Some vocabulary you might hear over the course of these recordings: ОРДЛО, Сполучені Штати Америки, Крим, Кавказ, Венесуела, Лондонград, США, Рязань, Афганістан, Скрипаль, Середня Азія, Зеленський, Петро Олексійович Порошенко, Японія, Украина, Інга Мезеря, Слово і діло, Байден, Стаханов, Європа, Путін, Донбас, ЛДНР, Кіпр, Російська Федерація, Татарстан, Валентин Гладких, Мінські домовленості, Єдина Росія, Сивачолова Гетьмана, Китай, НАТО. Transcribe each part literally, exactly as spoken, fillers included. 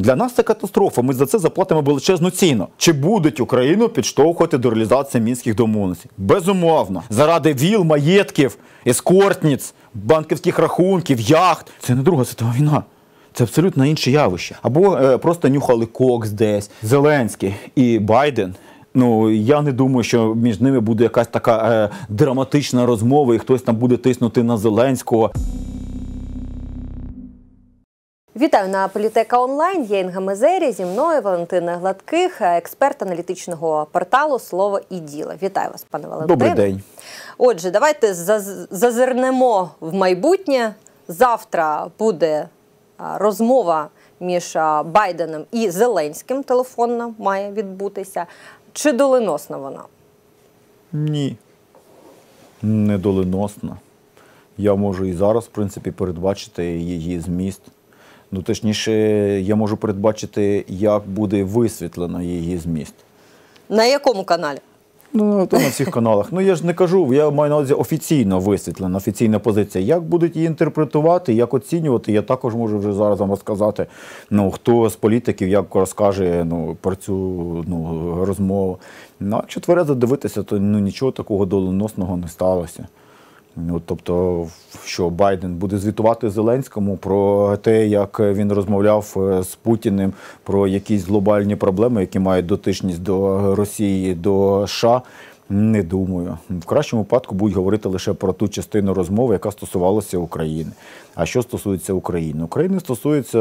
Для нас це катастрофа, ми за це заплатимо величезну ціну. Чи будуть Україну підштовхувати до реалізації мінських домовленостей? Безумовно. Заради віл, маєтків, ескортниць, банківських рахунків, яхт. Це не Друга світова війна. Це абсолютно інше явище. Або е, просто нюхали кокс десь. Зеленський і Байден. Ну, я не думаю, що між ними буде якась така е, драматична розмова і хтось там буде тиснути на Зеленського. Вітаю на Політека онлайн. Я Інга Мезеря, зі мною Валентин Гладких, експерт аналітичного порталу «Слово і діло». Вітаю вас, пане Валентин. Добрий день. Отже, давайте зазирнемо в майбутнє. Завтра буде розмова між Байденом і Зеленським, телефонна має відбутися. Чи доленосна вона? Ні, не доленосна. Я можу і зараз, в принципі, передбачити її зміст. Ну, точніше, я можу передбачити, як буде висвітлено її зміст. На якому каналі? Ну, то на всіх каналах. Ну, я ж не кажу, я маю на увазі офіційно висвітлена, офіційна позиція. Як будуть її інтерпретувати, як оцінювати, я також можу вже зараз вам розказати, ну, хто з політиків як розкаже, ну, про цю, ну, розмову. Ну, якщо тверезо дивитися, то, ну, нічого такого доленосного не сталося. Ну, тобто, що Байден буде звітувати Зеленському про те, як він розмовляв з Путіним, про якісь глобальні проблеми, які мають дотичність до Росії, до США, не думаю. В кращому випадку будуть говорити лише про ту частину розмови, яка стосувалася України. А що стосується України? України стосується,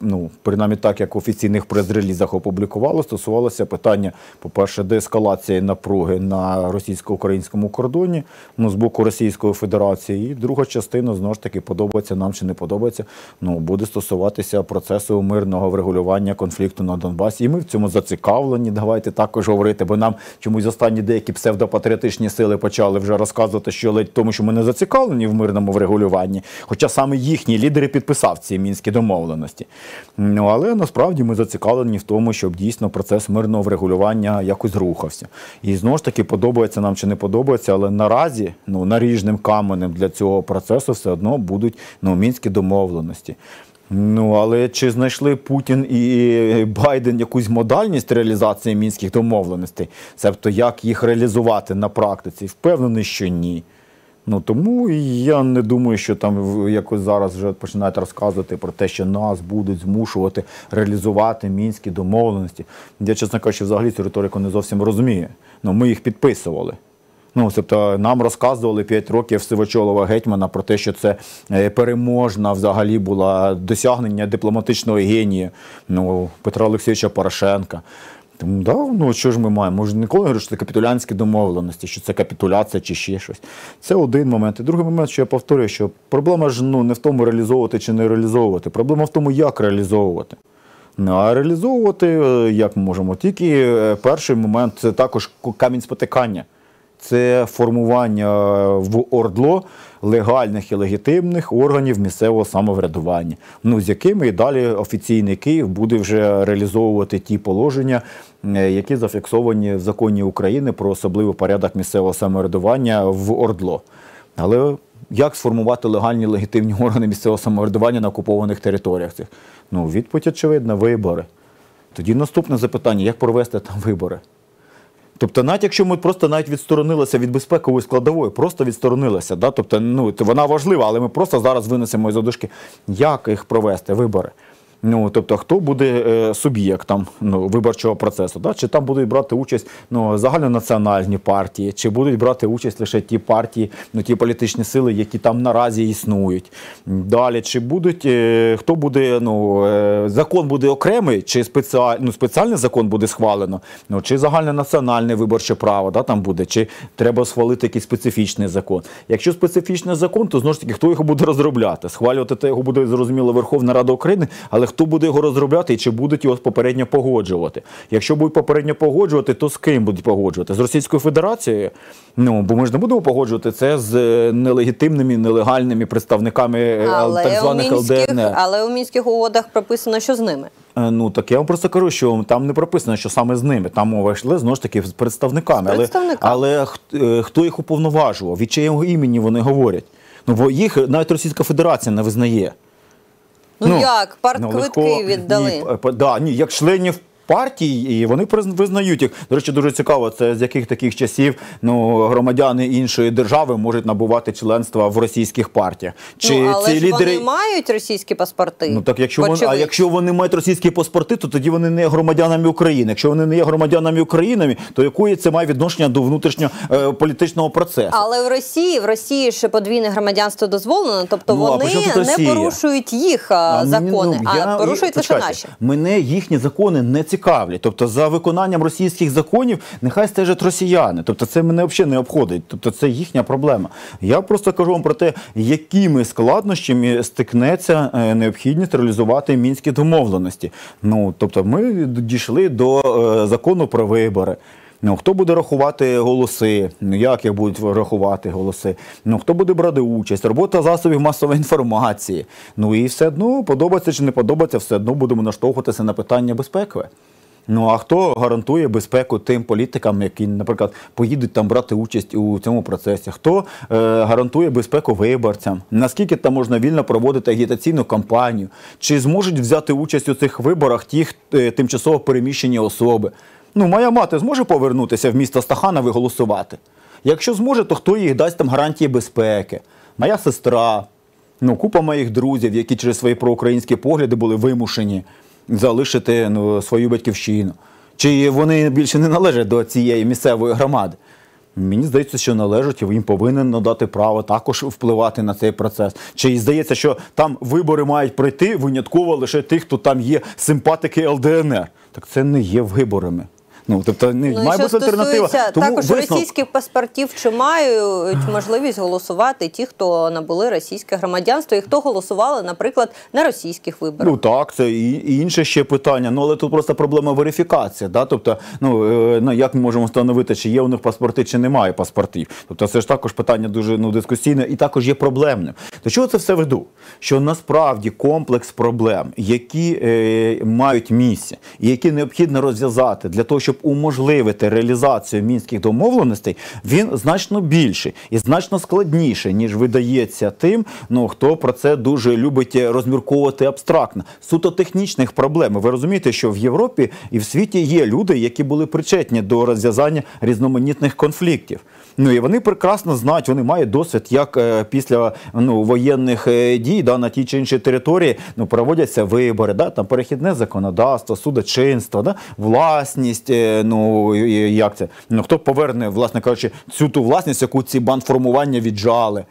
ну, принаймні так, як в офіційних прес-релізах опублікували, стосувалося питання, по-перше, деескалації напруги на російсько-українському кордоні, ну, з боку Російської Федерації. І друга частина, знову ж таки, подобається нам чи не подобається, ну, буде стосуватися процесу мирного врегулювання конфлікту на Донбасі. І ми в цьому зацікавлені, давайте також говорити, бо нам чомусь останні деякі псевдопатріотичні сили почали вже розказувати, що ледь тому, що ми не зацікавлені в мирному врегулюванні, хоча саме їхні лідери підписав ці мінські домовленості. Ну, але насправді ми зацікавлені в тому, щоб дійсно процес мирного врегулювання якось рухався. І знову ж таки, подобається нам чи не подобається, але наразі, ну, наріжним каменем для цього процесу все одно будуть, ну, мінські домовленості. Ну, але чи знайшли Путін і Байден якусь модальність реалізації мінських домовленостей? Тобто, як їх реалізувати на практиці? Впевнений, що ні. Ну, тому я не думаю, що там якось зараз вже починають розказувати про те, що нас будуть змушувати реалізувати мінські домовленості. Я, чесно кажучи, взагалі цю риторику не зовсім розумію. Ну, ми їх підписували. Ну, тобто, нам розказували п'ять років Сивачолова Гетьмана про те, що це переможна взагалі була досягнення дипломатичного генія, ну, Петра Олексійовича Порошенка. Тому, да, ну, що ж ми маємо? Може, ніколи говорю, що це капітулянські домовленості, що це капітуляція чи ще щось. Це один момент. І другий момент, що я повторюю, що проблема ж, ну, не в тому реалізовувати чи не реалізовувати. Проблема в тому, як реалізовувати. Ну, а реалізовувати, як ми можемо, тільки перший момент – це також камінь спотикання. Це формування в ОРДЛО легальних і легітимних органів місцевого самоврядування, ну, з якими і далі офіційний Київ буде вже реалізовувати ті положення, які зафіксовані в законі України про особливий порядок місцевого самоврядування в ОРДЛО. Але як сформувати легальні і легітимні органи місцевого самоврядування на окупованих територіях цих? Ну, відповідь очевидна – вибори. Тоді наступне запитання – як провести там вибори? Тобто, навіть якщо ми просто навіть відсторонилися від безпекової складової, просто відсторонилися, да? Тобто, ну, вона важлива, але ми просто зараз винесемо із-за дужки, як їх провести, вибори. Ну, тобто, хто буде е, суб'єктом, ну, виборчого процесу, да? Чи там будуть брати участь, ну, загальнонаціональні партії, чи будуть брати участь лише ті партії, ну, ті політичні сили, які там наразі існують. Далі, чи будуть, е, хто буде, ну, е, закон буде окремий, чи спеціаль, ну, спеціальний закон буде схвалено, ну, чи загальнонаціональне виборче право, да, там буде, чи треба схвалити якийсь специфічний закон. Якщо специфічний закон, то, знову ж таки, хто його буде розробляти? Схвалювати те його буде, зрозуміло, Верховна Рада України, але хто буде його розробляти і чи будуть його попередньо погоджувати? Якщо будуть попередньо погоджувати, то з ким будуть погоджувати? З Російською Федерацією? Ну, бо ми ж не будемо погоджувати це з нелегітимними, нелегальними представниками так званих ел де ен ер. Але у мінських угодах прописано, що з ними. Ну, так я вам просто кажу, що там не прописано, що саме з ними. Там мова йшла, знову ж таки, з представниками. З представниками. Але, але хто їх уповноважував? Від чиєго імені вони говорять? Ну, бо їх навіть Російська Федерація не визнає. Ну, ну як? Парт ну, квитки легко, віддали. Ні, да, ні, як членів партії, і вони визнають їх. До речі, дуже цікаво, це з яких таких часів ну, громадяни іншої держави можуть набувати членства в російських партіях. Чи ну, але ці ж лідери... вони мають російські паспорти. Ну, так, якщо вони... А якщо вони мають російські паспорти, то тоді вони не є громадянами України. Якщо вони не є громадянами України, то якої це має відношення до внутрішньополітичного процесу? Але в Росії, в Росії ще подвійне громадянство дозволено, тобто ну, вони не порушують їх а, закони, ну, я... а порушують лише наші. Мене їхні закони не цікавлять. Цікавлять. Тобто за виконанням російських законів нехай стежать росіяни. Тобто це мене взагалі не обходить. Тобто це їхня проблема. Я просто кажу вам про те, якими складнощами стикнеться необхідність реалізувати мінські домовленості. Ну, тобто ми дійшли до е, закону про вибори. Ну, хто буде рахувати голоси, як їх будуть рахувати голоси, ну, хто буде брати участь, робота засобів масової інформації. Ну і все одно, подобається чи не подобається, все одно будемо наштовхуватися на питання безпеки. Ну, а хто гарантує безпеку тим політикам, які, наприклад, поїдуть там брати участь у цьому процесі? Хто е, гарантує безпеку виборцям? Наскільки там можна вільно проводити агітаційну кампанію? Чи зможуть взяти участь у цих виборах ті е, тимчасово переміщені особи? Ну, моя мати зможе повернутися в місто Стаханов і голосувати? Якщо зможе, то хто їй дасть там гарантії безпеки? Моя сестра, ну, купа моїх друзів, які через свої проукраїнські погляди були вимушені залишити ну, свою батьківщину. Чи вони більше не належать до цієї місцевої громади? Мені здається, що належать, і їм повинен надати право також впливати на цей процес. Чи здається, що там вибори мають пройти винятково лише тих, хто там є симпатики ЛДНР? Так це не є виборами. Ну, тобто, не ну, має бути альтернатива. Тому також виснов... російських паспортів чи мають можливість голосувати ті, хто набули російське громадянство і хто голосували, наприклад, на російських виборах. Ну так, це і інше ще питання. Ну, але тут просто проблема верифікації. Да? Тобто, ну, як ми можемо встановити, чи є у них паспорти, чи немає паспортів. Тобто це ж також питання дуже ну, дискусійне і також є проблемним. До чого це все веду? Що насправді комплекс проблем, які е, мають місце, і які необхідно розв'язати для того, щоб уможливити реалізацію мінських домовленостей, він значно більший і значно складніший, ніж видається тим, ну, хто про це дуже любить розмірковувати абстрактно. Суто технічних проблем. Ви розумієте, що в Європі і в світі є люди, які були причетні до розв'язання різноманітних конфліктів. Ну, і вони прекрасно знають, вони мають досвід, як е, після ну, воєнних е, дій да, на тій чи іншій території ну, проводяться вибори, да, там перехідне законодавство, судочинство, да, власність, е, ну, і, як це, ну, хто поверне, власне кажучи, цю ту власність, яку ці бандформування віджали.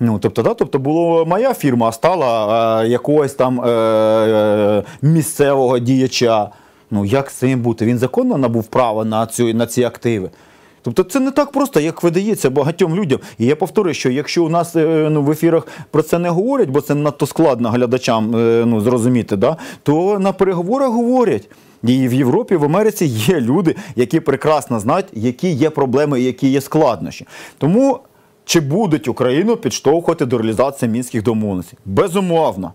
Ну, тобто, да, тобто було моя фірма, а стала е, якогось там е, е, місцевого діяча. Ну, як з цим бути? Він законно набув право на, цю, на ці активи. Тобто це не так просто, як видається багатьом людям. І я повторюю, що якщо у нас ну, в ефірах про це не говорять, бо це надто складно глядачам ну, зрозуміти, да, то на переговорах говорять. І в Європі, в Америці є люди, які прекрасно знають, які є проблеми, які є складнощі. Тому чи будуть Україну підштовхувати до реалізації мінських домовленостей? Безумовно.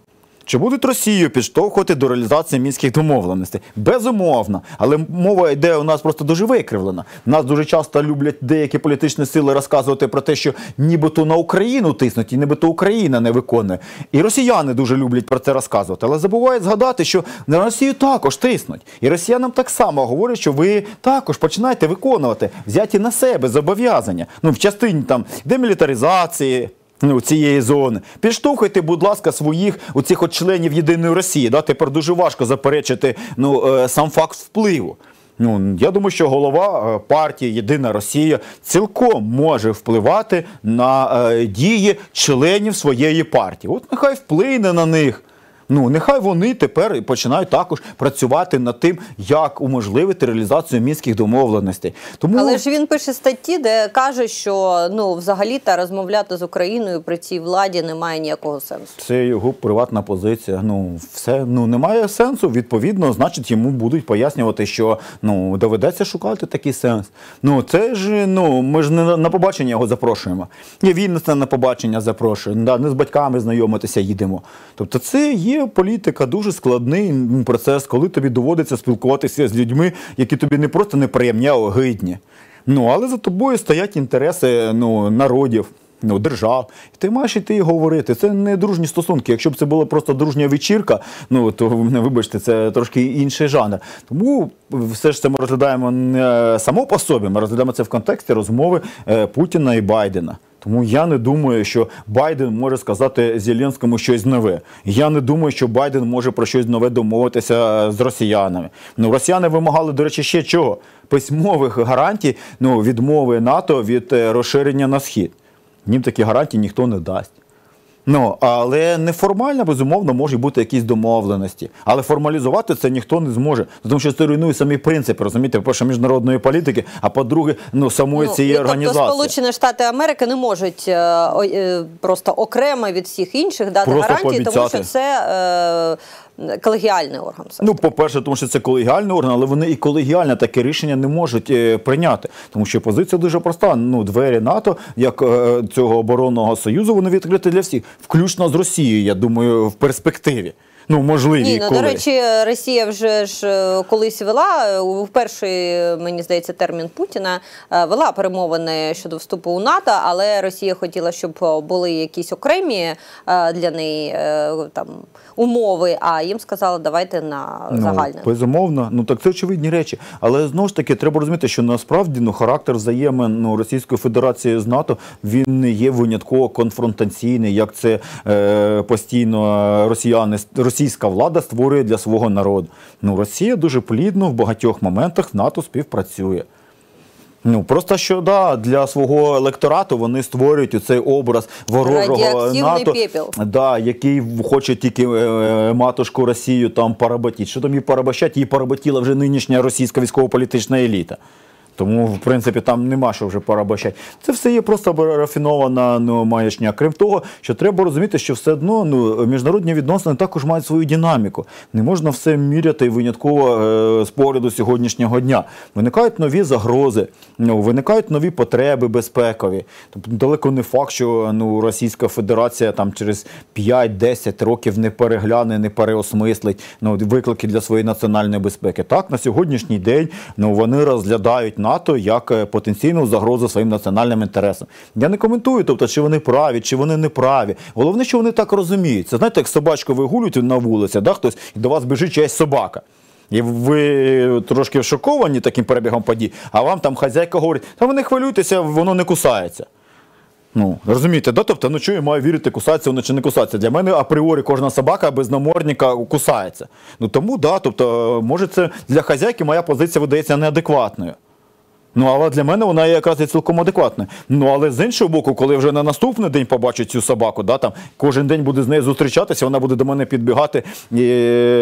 Чи будуть Росію підштовхувати до реалізації мінських домовленостей? Безумовно. Але мова йде у нас просто дуже викривлена. Нас дуже часто люблять деякі політичні сили розказувати про те, що нібито на Україну тиснуть і нібито Україна не виконує. І росіяни дуже люблять про це розказувати. Але забувають згадати, що на Росію також тиснуть. І росіянам так само говорять, що ви також починаєте виконувати взяті на себе зобов'язання. Ну, в частині там демілітаризації, ну, цієї зони. Підштовхуйте, будь ласка, своїх оцих от членів Єдиної Росії. Да? Тепер дуже важко заперечити ну, е, сам факт впливу. Ну, я думаю, що голова партії «Єдина Росія» цілком може впливати на е, дії членів своєї партії. От нехай вплине на них. Ну, нехай вони тепер починають також працювати над тим, як уможливити реалізацію мінських домовленостей. Тому... Але ж він пише статті, де каже, що ну, взагалі-то розмовляти з Україною при цій владі немає ніякого сенсу. Це його приватна позиція. Ну, все, ну, немає сенсу, відповідно, значить, йому будуть пояснювати, що ну, доведеться шукати такий сенс. Ну, це ж, ну, ми ж не на побачення його запрошуємо. І він нас на побачення запрошує. Не з батьками знайомитися їдемо. Тобто це є політика, дуже складний процес, коли тобі доводиться спілкуватися з людьми, які тобі не просто неприємні, а огидні. Ну, але за тобою стоять інтереси ну, народів, ну, держав. Ти маєш іти і говорити. Це не дружні стосунки. Якщо б це була просто дружня вечірка, ну, то, вибачте, це трошки інший жанр. Тому все ж це ми розглядаємо не само по собі, ми розглядаємо це в контексті розмови Путіна і Байдена. Тому я не думаю, що Байден може сказати Зеленському щось нове. Я не думаю, що Байден може про щось нове домовитися з росіянами. Ну, росіяни вимагали, до речі, ще чого? Письмових гарантій, ну, відмови НАТО від розширення на Схід. Їм такі гарантії ніхто не дасть. Ну, але неформально, безумовно, можуть бути якісь домовленості. Але формалізувати це ніхто не зможе. Тому що це руйнує самі принципи, розумієте, по-перше, міжнародної політики, а по-друге, ну, самої ну, цієї тобто організації. Тобто Сполучені Штати Америки не можуть е, е, просто окремо від всіх інших дати просто гарантії, пообіцяти. Тому що це... Е, колегіальний орган. Ну, по-перше, тому що це колегіальний орган, але вони і колегіально таке рішення не можуть е, прийняти. Тому що позиція дуже проста. Ну, двері НАТО, як е, цього оборонного союзу, вони відкриті для всіх. Включно з Росією, я думаю, в перспективі. Ну, можливі колись. Ні, ну, коли. До речі, Росія вже ж колись вела, в перший, мені здається, термін Путіна, вела перемовини щодо вступу у НАТО, але Росія хотіла, щоб були якісь окремі для неї там, умови, а їм сказали, давайте на загальне. Ну, безумовно. Ну, так це очевидні речі. Але, знову ж таки, треба розуміти, що насправді ну, характер взаємин ну, Російської Федерації з НАТО, він не є винятково конфронтаційний, як це е, постійно росіяни, росіяни російська влада створює для свого народу. Ну, Росія дуже плідно в багатьох моментах в НАТО співпрацює. Ну, просто що, да, для свого електорату вони створюють оцей образ ворожого НАТО, да, який хоче тільки е, матушку Росію там поработити. Що там її порабощать? Її поработила вже нинішня російська військово-політична еліта. Тому, в принципі, там нема що вже порабощати. Це все є просто рафінована ну, маячня. Крім того, що треба розуміти, що все одно ну, міжнародні відносини також мають свою динаміку. Не можна все міряти винятково е, з погляду сьогоднішнього дня. Виникають нові загрози, ну, виникають нові потреби безпекові. Тобто, далеко не факт, що ну, Російська Федерація там, через п'ять-десять років не перегляне, не переосмислить ну, виклики для своєї національної безпеки. Так, на сьогоднішній день ну, вони розглядають НАТО як потенційну загрозу своїм національним інтересам. Я не коментую, тобто, чи вони праві, чи вони не праві. Головне, що вони так розуміють. Це, знаєте, як собачку вигулюють на вулиці, да, хтось, і до вас біжить чиясь собака. І ви трошки шоковані таким перебігом подій, а вам там хазяйка говорить, та ви не хвилюйтеся, воно не кусається. Ну, розумієте, да? Тобто, ну, що я маю вірити, кусається воно чи не кусається. Для мене апріорі кожна собака без намордника кусається. Ну, тому, да, тобто, може це для хазяйки моя позиція видається неадекватною. Ну, але для мене вона якраз і цілком адекватна. Ну, але з іншого боку, коли вже на наступний день побачу цю собаку, да, там, кожен день буде з нею зустрічатися, вона буде до мене підбігати і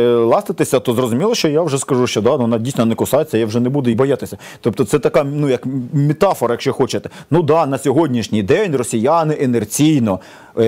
ластитися, то зрозуміло, що я вже скажу, що да, вона дійсно не кусається, я вже не буду і боятися. Тобто це така, ну, як метафора, якщо хочете. Ну, да, на сьогоднішній день росіяни інерційно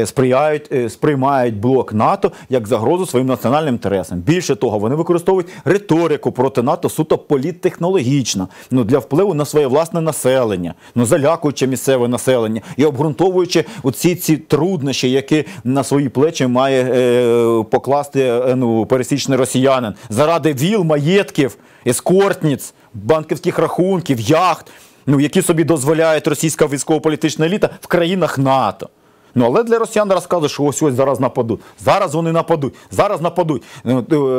сприяють, сприймають блок НАТО як загрозу своїм національним інтересам. Більше того, вони використовують риторику проти НАТО суто політтехнологічно, ну, для впливу на своє власне населення, ну, залякуючи місцеве населення і обґрунтовуючи оці ці труднощі, які на свої плечі має е, покласти е, ну, пересічний росіянин. Заради віл, маєтків, ескортниць, банківських рахунків, яхт, ну, які собі дозволяють російська військово-політична еліта в країнах НАТО. Ну, але для росіян розказують, що ось-ось зараз нападуть. Зараз вони нападуть. Зараз нападуть.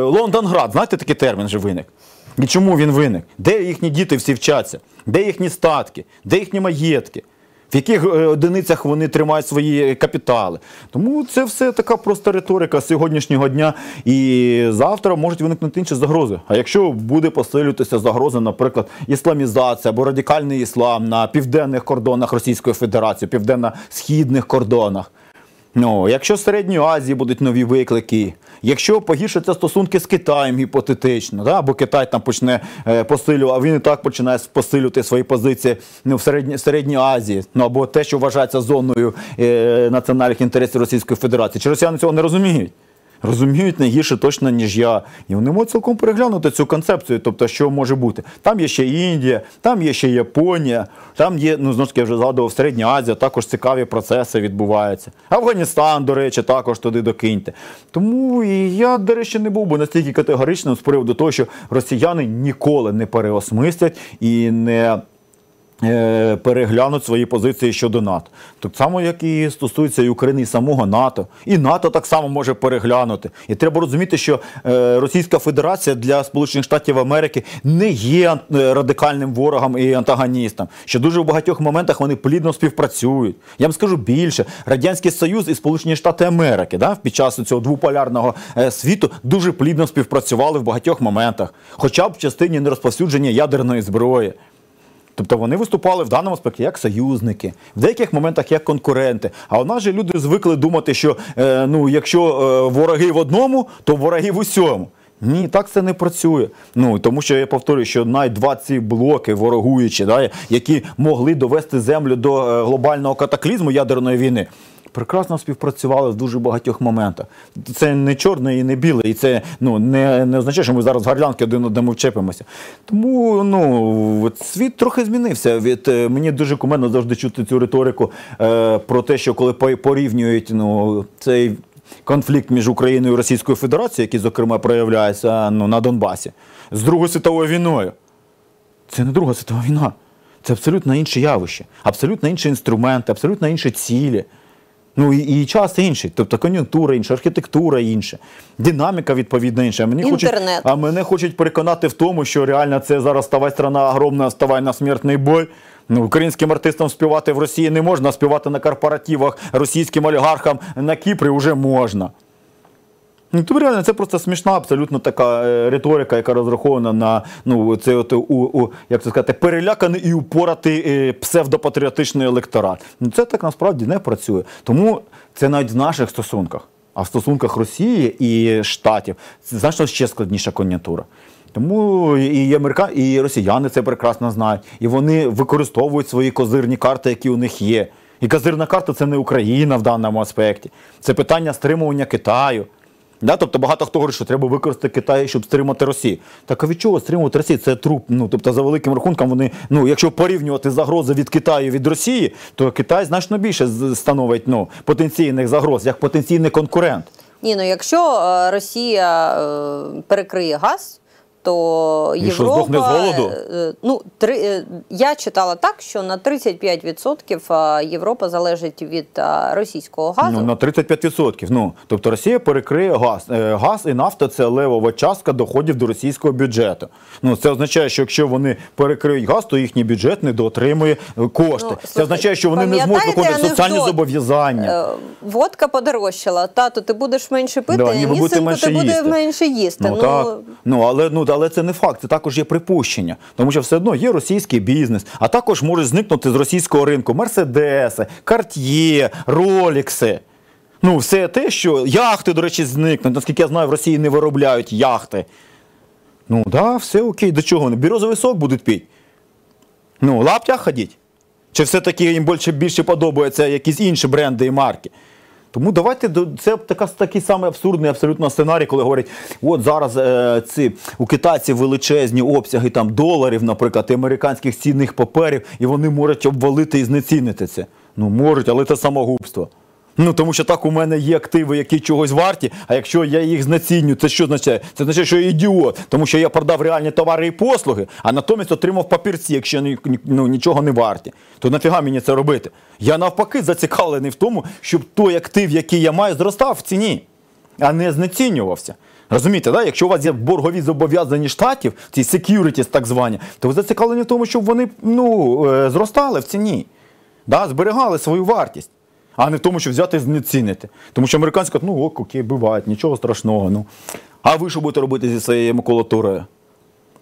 Лондонград, знаєте, такий термін вже виник? І чому він виник? Де їхні діти всі вчаться? Де їхні статки? Де їхні маєтки? В яких одиницях вони тримають свої капітали? Тому це все така просто риторика сьогоднішнього дня. І завтра можуть виникнути інші загрози. А якщо буде посилюватися загроза, наприклад, ісламізація або радикальний іслам на південних кордонах Російської Федерації, південно-східних кордонах, ну, якщо в Середній Азії будуть нові виклики, якщо погіршаться стосунки з Китаєм гіпотетично, да, бо Китай там почне е, посилювати, а він і так починає посилювати свої позиції ну, в, середні, в Середній Азії, ну, або те, що вважається зоною е, національних інтересів Російської Федерації. Чи росіяни цього не розуміють? Розуміють не гірше точно, ніж я. І вони можуть цілком переглянути цю концепцію, тобто, що може бути. Там є ще Індія, там є ще Японія, там є, ну, знову ж таки, я вже згадував, Середня Азія, також цікаві процеси відбуваються. Афганістан, до речі, також туди докиньте. Тому і я, до речі, не був би настільки категоричним з приводу того, що росіяни ніколи не переосмислять і не переглянуть свої позиції щодо НАТО. Так само, як і стосується і України, і самого НАТО. І НАТО так само може переглянути. І треба розуміти, що Російська Федерація для Сполучених Штатів Америки не є радикальним ворогом і антагоністом. Що дуже в багатьох моментах вони плідно співпрацюють. Я вам скажу більше. Радянський Союз і Сполучені Штати Америки під час цього двуполярного світу дуже плідно співпрацювали в багатьох моментах. Хоча б в частині нерозповсюдження ядерної зброї. Тобто вони виступали в даному аспекті як союзники, в деяких моментах як конкуренти. А у нас же люди звикли думати, що е, ну, якщо е, вороги в одному, то вороги в усьому. Ні, так це не працює. Ну, тому що я повторюю, що навіть два ці блоки ворогуючі, да, які могли довести землю до е, глобального катаклізму ядерної війни, прекрасно співпрацювали в дуже багатьох моментах. Це не чорне і не біле, і це ну, не, не означає, що ми зараз горлянки один одному вчепимося. Тому ну, світ трохи змінився. Від, мені дуже кумедно завжди чути цю риторику е, про те, що коли порівнюють ну, цей конфлікт між Україною і Російською Федерацією, який, зокрема, проявляється ну, на Донбасі, з Другою світовою війною. Це не Друга світова війна. Це абсолютно інше явище, абсолютно інші інструменти, абсолютно інші цілі. Ну і, і час інший, тобто кон'юнктура інша, архітектура інша, динаміка відповідна інша. А мене, хочуть, а мене хочуть переконати в тому, що реально це зараз «Вставай, страна огромна, вставай на смертний бой». Ну, українським артистам співати в Росії не можна, співати на корпоративах, російським олігархам на Кіпрі вже можна. Ну, тобто реально це просто смішна абсолютно така е, риторика, яка розрахована на ну, це от, у, у, як це сказати, переляканий і упоратий е, псевдопатріотичний електорат. Ну, це так насправді не працює. Тому це навіть в наших стосунках, а в стосунках Росії і Штатів це значно ще складніша кон'юнктура. Тому і, америка... і росіяни це прекрасно знають, і вони використовують свої козирні карти, які у них є. І козирна карта – це не Україна в даному аспекті, це питання стримування Китаю. Да? Тобто багато хто говорить, що треба використати Китай, щоб стримати Росію. Так а від чого стримувати Росію? Це труп. Ну, тобто за великим рахунком вони, ну, якщо порівнювати загрози від Китаю від Росії, то Китай значно більше становить ну, потенційних загроз, як потенційний конкурент. Ні, ну якщо Росія перекриє газ, то Європа... І що, здохне з голоду? Ну, три... Я читала так, що на тридцять п'ять відсотків Європа залежить від російського газу. Ну, на тридцять п'ять відсотків. Ну, тобто Росія перекриє газ. Газ і нафта – це левова частка доходів до російського бюджету. Ну, це означає, що якщо вони перекриють газ, то їхній бюджет недоотримує кошти. Ну, це означає, що вони не зможуть виконувати соціальні зобов'язання. Водка подорожчала. Тату, ти будеш менше пити, да, ніби ніби ти менше будеш менше їсти. Ну, ну, так. ну але... Ну, Але це не факт, це також є припущення, тому що все одно є російський бізнес, а також можуть зникнути з російського ринку мерседеси, карт'є, ролікси. Ну, все те, що яхти, до речі, зникнуть. Наскільки я знаю, в Росії не виробляють яхти. Ну, так, да, все окей, до чого вони? Бірозовий сок будуть піть? Ну, лаптях ходіть? Чи все-таки їм більше, більше подобаються якісь інші бренди і марки? Тому давайте, це такий самий абсурдний абсолютно сценарій, коли говорять, от зараз е, ці, у китайців величезні обсяги там, доларів, наприклад, і американських цінних паперів, і вони можуть обвалити і знецінити це. Ну, можуть, але це самогубство. Ну, тому що так у мене є активи, які чогось варті, а якщо я їх знеціню, це що означає? Це означає, що я ідіот, тому що я продав реальні товари і послуги, а натомість отримав папірці, якщо ну, нічого не варті. То нафіга мені це робити? Я навпаки зацікавлений в тому, щоб той актив, який я маю, зростав в ціні, а не знецінювався. Розумієте, да? Якщо у вас є боргові зобов'язані штатів, ці securities так звані, то ви зацікавлені в тому, щоб вони ну, зростали в ціні, да? Зберігали свою вартість. А не в тому, що взяти і знецінити. Тому що американці кажуть, ну ок, окей, буває, нічого страшного. Ну. А ви що будете робити зі своєю макулатурою?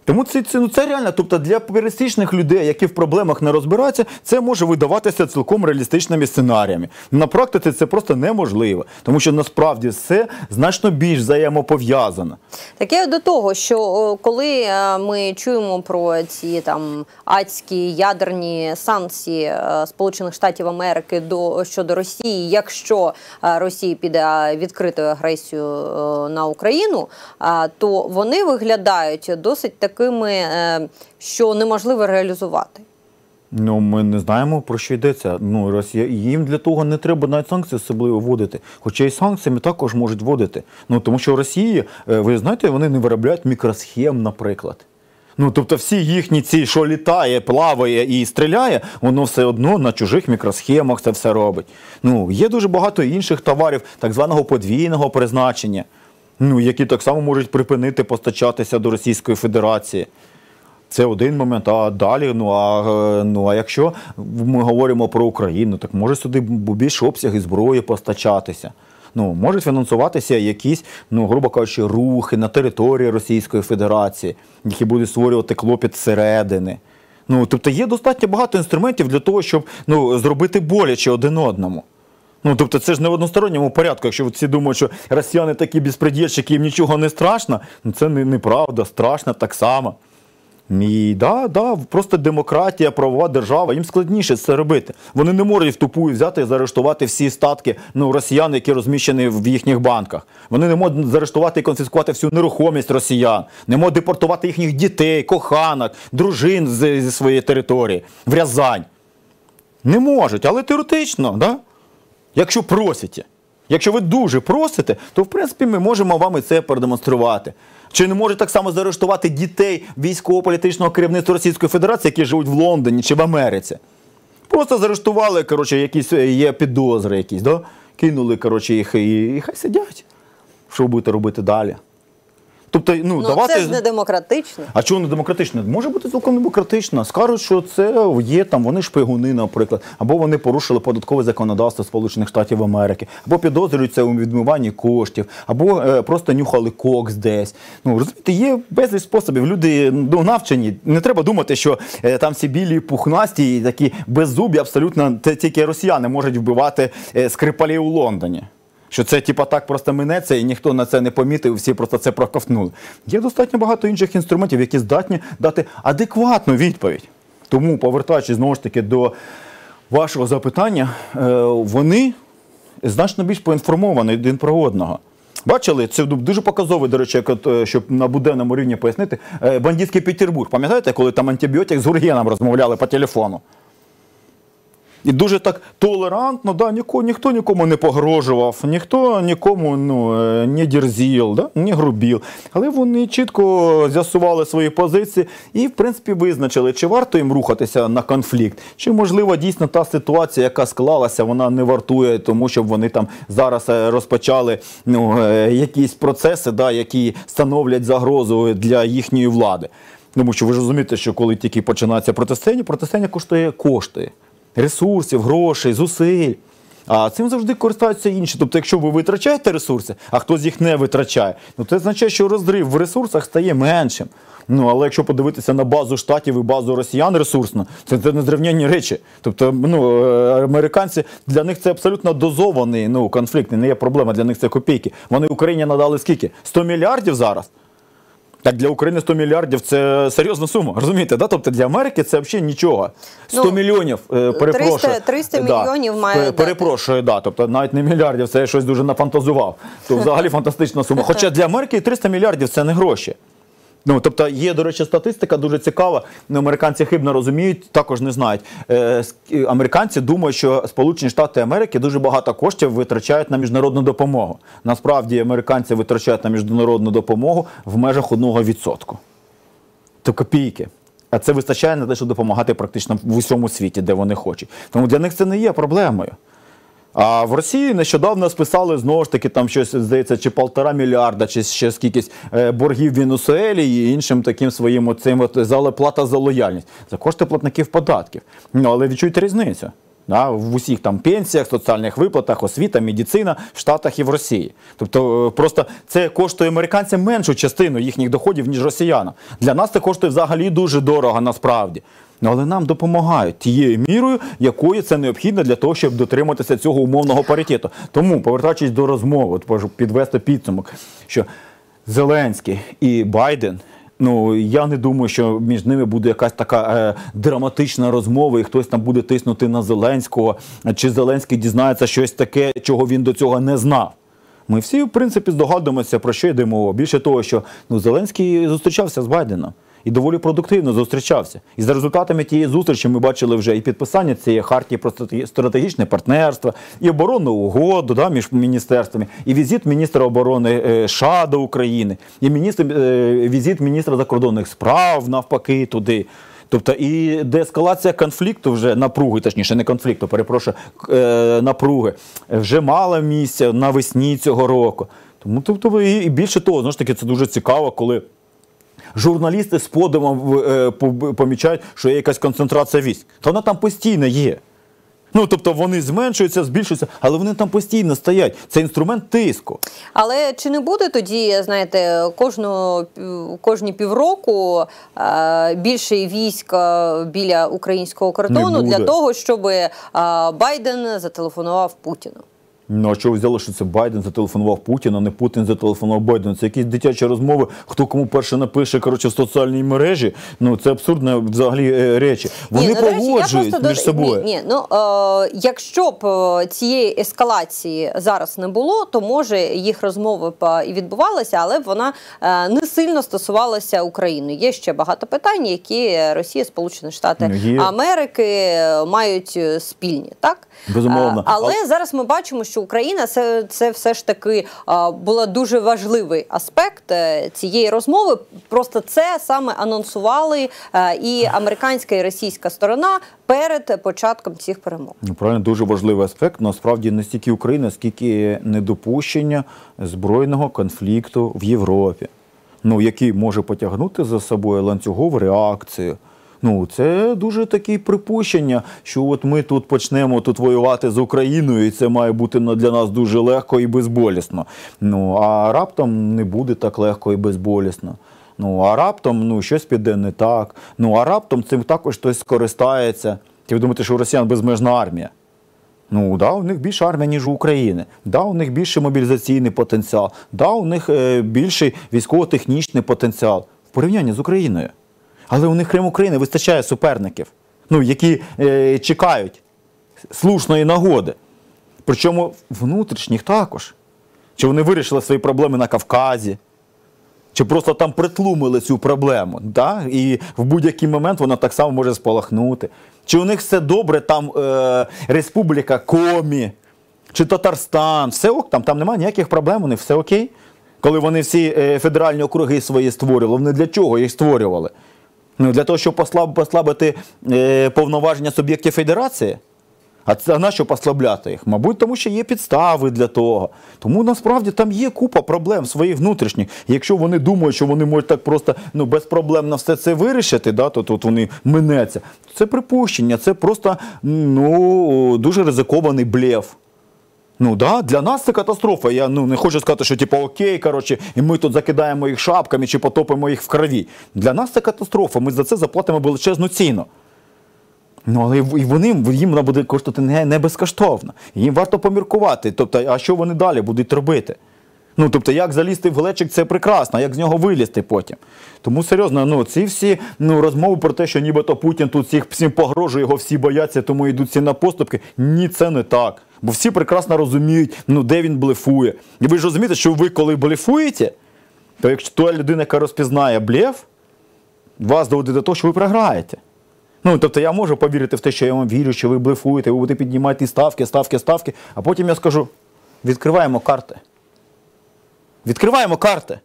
Тому це, це, ну, це реально, тобто для пересічних людей, які в проблемах не розбираються, це може видаватися цілком реалістичними сценаріями. На практиці це просто неможливо, тому що насправді все значно більш взаємопов'язано. Таке до того, що коли ми чуємо про ці там адські ядерні санкції Сполучених Штатів Америки до щодо Росії, якщо Росія піде відкритою агресією на Україну, то вони виглядають досить так, такими, що неможливо реалізувати. Ну, ми не знаємо, про що йдеться. Ну, Росія, їм для того не треба навіть санкції особливо вводити. Хоча і санкціями також можуть вводити. Ну, тому що в Росії, ви знаєте, вони не виробляють мікросхем, наприклад. Ну, тобто всі їхні ці, що літає, плаває і стріляє, воно все одно на чужих мікросхемах це все робить. Ну, є дуже багато інших товарів так званого подвійного призначення, ну, які так само можуть припинити постачатися до Російської Федерації. Це один момент, а далі, ну а, ну, а якщо ми говоримо про Україну, так може сюди більш обсяги зброї постачатися. Ну, можуть фінансуватися якісь, ну, грубо кажучи, рухи на території Російської Федерації, які будуть створювати клопіт зсередини. Ну, тобто є достатньо багато інструментів для того, щоб, ну, зробити боляче один одному. Ну, тобто це ж не в односторонньому порядку, якщо всі думають, що росіяни такі безпредєльщики, їм нічого не страшно, ну, це неправда, страшно так само. І да, да, просто демократія, правова держава, їм складніше це робити. Вони не можуть втупу взяти і заарештувати всі статки, ну, росіян, які розміщені в їхніх банках. Вони не можуть заарештувати і конфіскувати всю нерухомість росіян. Не можуть депортувати їхніх дітей, коханок, дружин з, зі своєї території, в Рязань. Не можуть, але теоретично, да? Якщо просите. Якщо ви дуже просите, то, в принципі, ми можемо вам і це продемонструвати. Чи не можуть так само заарештувати дітей військово-політичного керівництва Російської Федерації, які живуть в Лондоні чи в Америці? Просто заарештували, коротше, якісь є підозри якісь, да? Кинули, коротше, їх і, і хай сидять. Що будете робити далі? Тобто, ну, ну, давати... це ж не демократично. А чому не демократично? Може бути цілком демократично. Скажуть, що це є там, вони шпигуни, наприклад, або вони порушили податкове законодавство Сполучених Штатів Америки, або підозрюються у відмиванні коштів, або е, просто нюхали кокс десь. Ну, розумієте, є безліч способів. Люди, ну, навчені. Не треба думати, що е, там всі білі, пухнасті і такі беззубі абсолютно тільки росіяни можуть вбивати е, скрипалів у Лондоні. Що це, типа, так просто минеться, і ніхто на це не помітив, всі просто це проковтнули. Є достатньо багато інших інструментів, які здатні дати адекватну відповідь. Тому, повертаючись, знову ж таки, до вашого запитання, вони значно більш поінформовані один про одного. Бачили? Це дуже показовий, до речі, щоб на буденному рівні пояснити, бандитський Петербург. Пам'ятаєте, коли там антибіотик з Гургеном розмовляли по телефону? І дуже так толерантно, да, ніхто, ніхто нікому не погрожував, ніхто нікому, ну, не дерзіл, да, не грубіл. Але вони чітко з'ясували свої позиції і, в принципі, визначили, чи варто їм рухатися на конфлікт, чи, можливо, дійсно та ситуація, яка склалася, вона не вартує тому, щоб вони там зараз розпочали, ну, якісь процеси, да, які становлять загрозу для їхньої влади. Тому що ви ж розумієте, що коли тільки починається протистояння, протистояння коштує кошти. Ресурсів, грошей, зусиль. А цим завжди користуються інші. Тобто, якщо ви витрачаєте ресурси, а хтось їх не витрачає, ну, це означає, що розрив в ресурсах стає меншим. Ну, але якщо подивитися на базу Штатів і базу росіян ресурсно, це, це незрівнянні речі. Тобто, ну, американці, для них це абсолютно дозований, ну, конфлікт, не є проблема, для них це копійки. Вони Україні надали скільки? сто мільярдів зараз? Так для України сто мільярдів – це серйозна сума, розумієте, да? Тобто для Америки це взагалі нічого. сто мільйонів, перепрошую. триста мільйонів має. Перепрошую, да, тобто навіть не мільярдів, це я щось дуже нафантазував. То взагалі фантастична сума. Хоча для Америки триста мільярдів – це не гроші. Ну, тобто є, до речі, статистика дуже цікава, американці хибно розуміють, також не знають. Е, американці думають, що Сполучені Штати Америки дуже багато коштів витрачають на міжнародну допомогу. Насправді, американці витрачають на міжнародну допомогу в межах одного відсотка. Це копійки. А це вистачає на те, щоб допомагати практично в усьому світі, де вони хочуть. Тому для них це не є проблемою. А в Росії нещодавно списали, знову ж таки, там щось, здається, чи півтора мільярда, чи ще скількись боргів Венесуелі і іншим таким своїм оцим от, плата за лояльність. За кошти платників податків. Ну, але відчуйте різницю. Да? В усіх там пенсіях, соціальних виплатах, освіта, медицина в Штатах і в Росії. Тобто просто це коштує американцям меншу частину їхніх доходів, ніж росіянам. Для нас це коштує взагалі дуже дорого насправді. Але нам допомагають тією мірою, якою це необхідно для того, щоб дотриматися цього умовного паритету. Тому, повертаючись до розмови, підвести підсумок, що Зеленський і Байден, ну, я не думаю, що між ними буде якась така е, драматична розмова, і хтось там буде тиснути на Зеленського, чи Зеленський дізнається щось таке, чого він до цього не знав. Ми всі, в принципі, здогадуємося, про що йде мова. Більше того, що, ну, Зеленський зустрічався з Байденом. і доволі продуктивно зустрічався. І за результатами тієї зустрічі ми бачили вже і підписання цієї хартії про стратегічне партнерство, і оборонну угоду да, між міністерствами, і візит міністра оборони США до України, і міністр, візит міністра закордонних справ навпаки туди. Тобто і деескалація конфлікту вже, напруги, точніше не конфлікту, перепрошую, напруги, вже мала місця навесні цього року. Тому, тобто, і більше того, знову ж таки, це дуже цікаво, коли журналісти з подивом помічають, що є якась концентрація військ. Та вона там постійно є. Ну, тобто вони зменшуються, збільшуються, але вони там постійно стоять. Це інструмент тиску. Але чи не буде тоді, знаєте, кожну, кожні півроку більше військ біля українського кордону для того, щоб Байден зателефонував Путіну? Ну, а чого взяли, що це Байден зателефонував Путіна, а не Путін зателефонував Байдена? Це якісь дитячі розмови, хто кому перше напише, коротше, в соціальній мережі. Ну, це абсурдні взагалі речі. Вони ні, ну, погоджують речі, між собою. Ні, ні. Ну, е, якщо б цієї ескалації зараз не було, то, може, їх розмови б і відбувалися, але б вона е, не сильно стосувалася України. Є ще багато питань, які Росія, Сполучені Штати Є. Америки мають спільні, так? Безумовно. Е, але а... зараз ми бачимо, що Україна, це, це все ж таки а, була дуже важливий аспект а, цієї розмови. Просто це саме анонсували а, і американська, і російська сторона перед початком цих перемог. Правильно, дуже важливий аспект. Насправді не стільки Україна, скільки недопущення збройного конфлікту в Європі, ну, який може потягнути за собою ланцюгову реакцію. Ну, це дуже такі припущення, що от ми тут почнемо тут воювати з Україною, і це має бути для нас дуже легко і безболісно. Ну, а раптом не буде так легко і безболісно. Ну, а раптом, ну, щось піде не так. Ну, а раптом цим також хтось скористається. Ти ви думаєте, що у росіян безмежна армія? Ну, да, у них більше армія, ніж у України. Да, у них більше мобілізаційний потенціал. Да, у них е, більший військово-технічний потенціал в порівнянні з Україною. Але у них, крім України, вистачає суперників, ну, які е, чекають слушної нагоди. Причому внутрішніх також. Чи вони вирішили свої проблеми на Кавказі, чи просто там притлумили цю проблему, да? І в будь-який момент вона так само може спалахнути. Чи у них все добре, там е, Республіка Комі, чи Татарстан, все ок, там, там немає ніяких проблем, у них все окей. Коли вони всі е, федеральні округи свої створювали, вони для чого їх створювали? Ну, для того, щоб послабити е, повноваження суб'єктів федерації? А це на що послабляти їх? Мабуть, тому що є підстави для того. Тому, насправді, там є купа проблем своїх внутрішніх. Якщо вони думають, що вони можуть так просто, ну, без проблем на все це вирішити, да, то тут вони минеться. Це припущення, це просто, ну, дуже ризикований блеф. Ну, да, для нас це катастрофа. Я, ну, не хочу сказати, що типу окей, коротше, і ми тут закидаємо їх шапками чи потопимо їх в крові. Для нас це катастрофа, ми за це заплатимо величезну ціну. Ну, але і вони, їм вона буде коштувати не, не безкоштовно. Їм варто поміркувати, тобто, а що вони далі будуть робити? Ну, тобто, як залізти в глечик, це прекрасно, а як з нього вилізти потім? Тому, серйозно, ну, ці всі ну, розмови про те, що нібито Путін тут всіх, всім погрожує, його всі бояться, тому йдуть всі на поступки, ні, це не так. Бо всі прекрасно розуміють, ну, де він блефує. І ви ж розумієте, що ви, коли блефуєте, то якщо та людина, яка розпізнає блеф, вас доводить до того, що ви програєте. Ну, тобто, я можу повірити в те, що я вам вірю, що ви блефуєте, ви будете піднімати ставки, ставки, ставки, а потім я скажу, відкриваємо карти. Відкриваємо карти.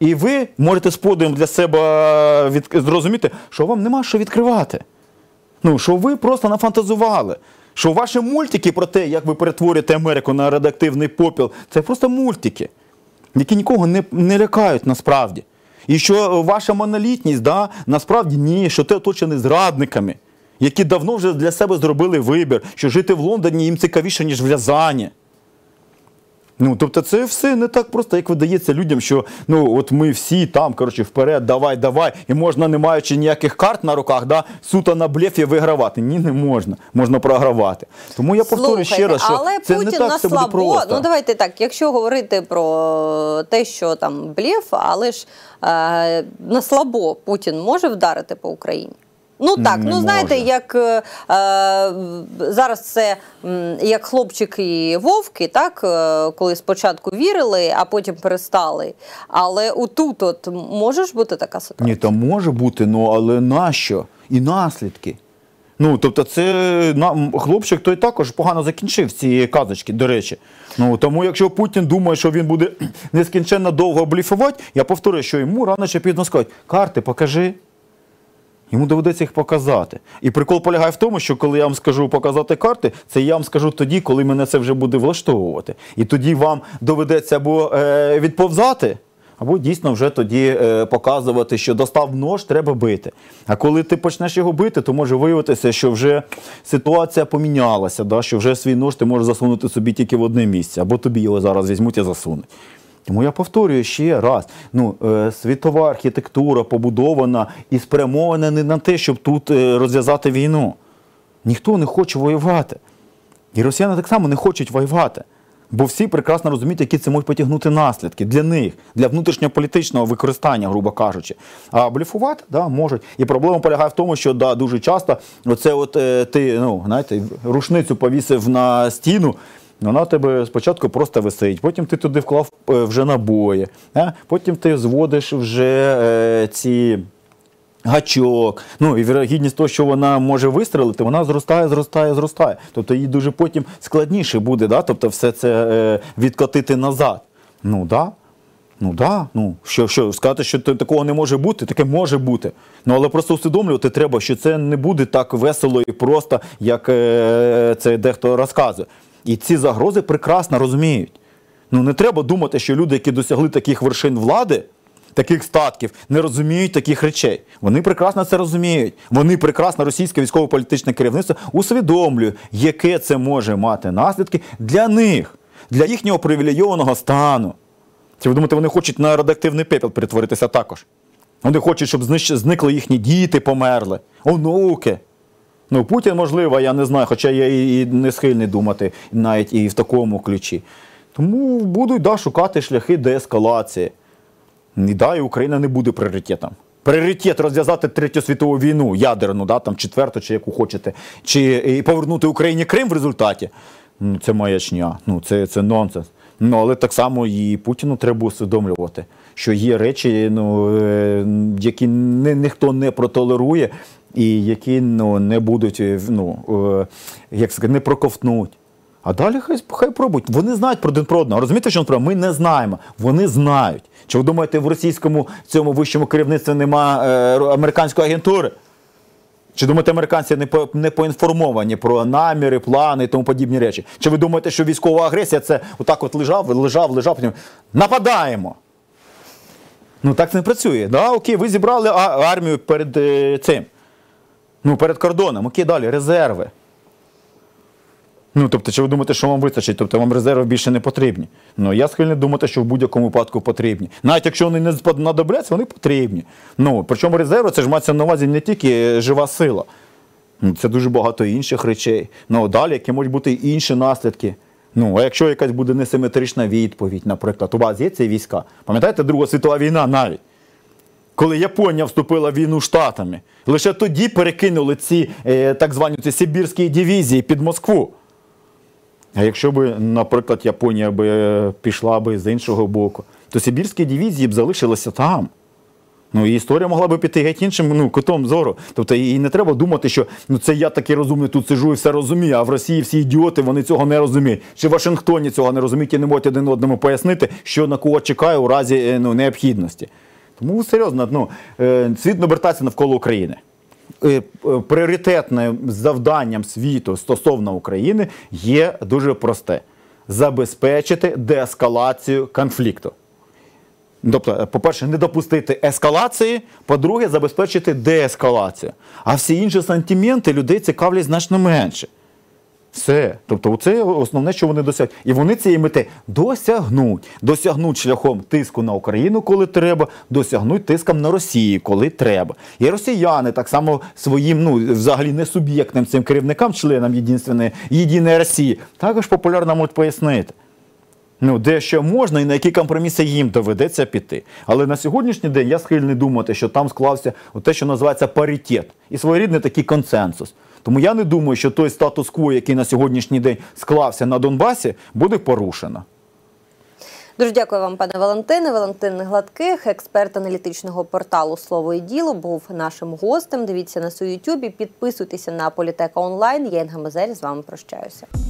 І ви можете з подивом для себе від... зрозуміти, що вам нема що відкривати. Ну, що ви просто нафантазували. Що ваші мультики про те, як ви перетворюєте Америку на радіоактивний попіл, це просто мультики, які нікого не, не лякають насправді. І що ваша монолітність, да, насправді ні, що те оточені зрадниками, які давно вже для себе зробили вибір, що жити в Лондоні їм цікавіше, ніж в Рязані. Ну, тобто це все не так просто, як видається людям, що ну, от ми всі там, коротше, вперед, давай, давай, і можна, не маючи ніяких карт на руках, да, суто на блефі вигравати. Ні, не можна. Можна програвати. Тому я повторю ще раз, що це Путін не так все буде просто. Ну, давайте так, якщо говорити про те, що там блеф, але ж е, на слабо Путін може вдарити по Україні? Ну так, не ну знаєте, може. як е, зараз це як хлопчик і вовки, так, е, коли спочатку вірили, а потім перестали. Але отут от може ж бути така ситуація? Ні, то може бути, ну але нащо? І наслідки. Ну, тобто це хлопчик той також погано закінчив ці казочки, до речі. Ну, тому якщо Путін думає, що він буде нескінченно довго бліфувати, я повторюю, що йому рано чи пізно скажуть: карти покажи. Йому доведеться їх показати. І прикол полягає в тому, що коли я вам скажу показати карти, це я вам скажу тоді, коли мене це вже буде влаштовувати. І тоді вам доведеться або е, відповзати, або дійсно вже тоді е, показувати, що достав нож, треба бити. А коли ти почнеш його бити, то може виявитися, що вже ситуація помінялася, да? Що вже свій нож ти можеш засунути собі тільки в одне місце, або тобі його зараз візьмуть і засунуть. Тому я повторюю ще раз, ну, світова архітектура побудована і спрямована не на те, щоб тут розв'язати війну. Ніхто не хоче воювати. І росіяни так само не хочуть воювати. Бо всі прекрасно розуміють, які це можуть потягнути наслідки для них, для внутрішньополітичного використання, грубо кажучи. А блефувати, да, можуть. І проблема полягає в тому, що да, дуже часто оце от, е, ти ну, знаєте, рушницю повісив на стіну, вона тебе спочатку просто висить, потім ти туди вклав вже набої, а? Потім ти зводиш вже е, ці гачок. Ну і вірогідність того, що вона може вистрелити, вона зростає, зростає, зростає. Тобто їй дуже потім складніше буде, да? Тобто все це е, відкотити назад. Ну да, ну да, ну що, що сказати, що такого не може бути, таке може бути. Ну але просто усвідомлювати треба, що це не буде так весело і просто, як е, це дехто розказує. І ці загрози прекрасно розуміють. Ну, не треба думати, що люди, які досягли таких вершин влади, таких статків, не розуміють таких речей. Вони прекрасно це розуміють. Вони прекрасно, російське військово-політичне керівництво, усвідомлює, яке це може мати наслідки для них, для їхнього привілейованого стану. Чи ви думаєте, вони хочуть на радіоактивний пепел перетворитися також? Вони хочуть, щоб зникли їхні діти, померли, онуки. Ну, Путін, можливо, я не знаю, хоча я і не схильний думати навіть і в такому ключі. Тому будуть, да, шукати шляхи деескалації. І, да, і Україна не буде пріоритетом. Пріоритет розв'язати Третю світову війну, ядерну, да, там, четверту, чи яку хочете, чи і повернути Україні Крим в результаті. Ну, це маячня, ну, це, це нонсенс. Ну, але так само і Путіну треба усвідомлювати, що є речі, ну, які ні, ніхто не протолерує, і які, ну, не будуть, ну, е, як сказати, не проковтнуть. А далі хай, хай пробують. Вони знають про один про одного. Розумієте, що ми не знаємо. Вони знають. Чи ви думаєте, в російському цьому вищому керівництві нема е, американської агентури? Чи думаєте, американці не, по, не поінформовані про наміри, плани і тому подібні речі? Чи ви думаєте, що військова агресія – це отак от лежав, лежав, лежав, потім нападаємо? Ну, так це не працює. Да, окей, ви зібрали армію перед е, цим. Ну, перед кордоном. Окей, далі, резерви. Ну, тобто, чи ви думаєте, що вам вистачить? Тобто, вам резерви більше не потрібні. Ну, я схильний думати, що в будь-якому випадку потрібні. Навіть якщо вони не знадобляться, вони потрібні. Ну, причому резерви, це ж мається на увазі не тільки жива сила. Це дуже багато інших речей. Ну, далі, які можуть бути інші наслідки. Ну, а якщо якась буде несиметрична відповідь, наприклад, у вас є ці війська? Пам'ятаєте, Друга світова війна навіть? Коли Японія вступила в війну Штатами, лише тоді перекинули ці е, так звані ці сибірські дивізії під Москву. А якщо б, наприклад, Японія б пішла б з іншого боку, то сибірські дивізії б залишилися там. Ну, і історія могла б піти геть іншим, ну, кутом зору. Тобто, і не треба думати, що ну, це я такий розумний, тут сижу і все розумію, а в Росії всі ідіоти, вони цього не розуміють. Чи в Вашингтоні цього не розуміють і не можуть один одному пояснити, що на кого чекає у разі, ну, необхідності. Тому серйозно, ну, світ обертається навколо України. Пріоритетним завданням світу стосовно України є дуже просте – забезпечити деескалацію конфлікту. Тобто, по-перше, не допустити ескалації, по-друге, забезпечити деескалацію. А всі інші сантименти людей цікавлять значно менше. Все. Тобто, це основне, що вони досягнуть. І вони цієї мети досягнуть. Досягнуть шляхом тиску на Україну, коли треба, досягнуть тиском на Росію, коли треба. І росіяни так само своїм, ну, взагалі не суб'єктним цим керівникам, членам Єдиної Росії, також популярно можуть пояснити. Ну, де що можна і на які компроміси їм доведеться піти. Але на сьогоднішній день я схильний думати, що там склався те, що називається паритет. І своєрідний такий консенсус. Тому я не думаю, що той статус-кво, який на сьогоднішній день склався на Донбасі, буде порушено. Дуже дякую вам, пане Валентине. Валентин Гладких, експерт аналітичного порталу «Слово і діло», був нашим гостем. Дивіться нас у Ютубі, підписуйтеся на Політека онлайн. Я Інга Мезеря з вами прощаюся.